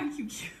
Aren't you cute?